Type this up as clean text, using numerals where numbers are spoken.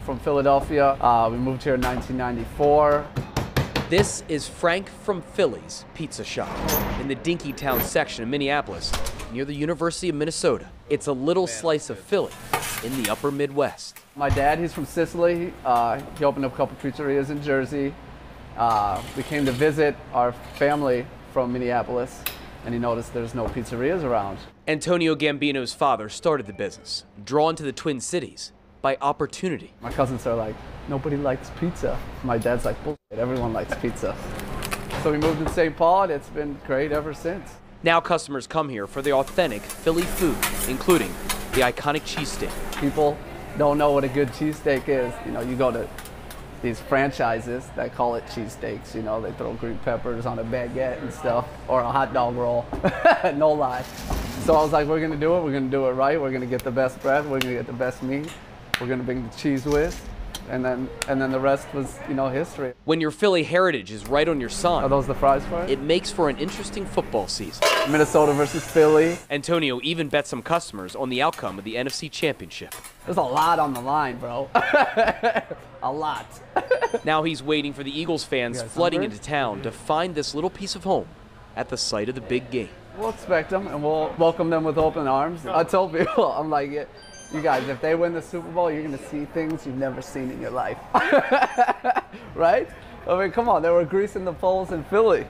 I'm from Philadelphia. We moved here in 1994. This is Frank from Philly's Pizza Shop in the Dinkytown section of Minneapolis, near the University of Minnesota. It's a little slice of Philly in the upper Midwest. My dad, he's from Sicily. He opened up a couple pizzerias in Jersey. We came to visit our family from Minneapolis, and he noticed there's no pizzerias around. Antonio Gambino's father started the business, drawn to the Twin Cities by opportunity. My cousins are like, nobody likes pizza. My dad's like, bullshit, everyone likes pizza. So we moved to St. Paul, and it's been great ever since. Now customers come here for the authentic Philly food, including the iconic cheesesteak. People don't know what a good cheesesteak is. You know, you go to these franchises that call it cheesesteaks. You know, they throw green peppers on a baguette and stuff, or a hot dog roll, no lie. So I was like, we're gonna do it right, we're gonna get the best bread, we're gonna get the best meat, we're gonna bring the Cheese Whiz, and then the rest was, you know, history. When your Philly heritage is right on your sign. Are those the fries for it? It makes for an interesting football season. Minnesota versus Philly. Antonio even bet some customers on the outcome of the NFC championship. There's a lot on the line, bro. A lot. Now he's waiting for the Eagles fans flooding into town to find this little piece of home at the site of the big game. We'll expect them, and we'll welcome them with open arms. I told people, I'm like, you guys, if they win the Super Bowl, you're going to see things you've never seen in your life. Right? I mean, come on, they were greasing the poles in Philly.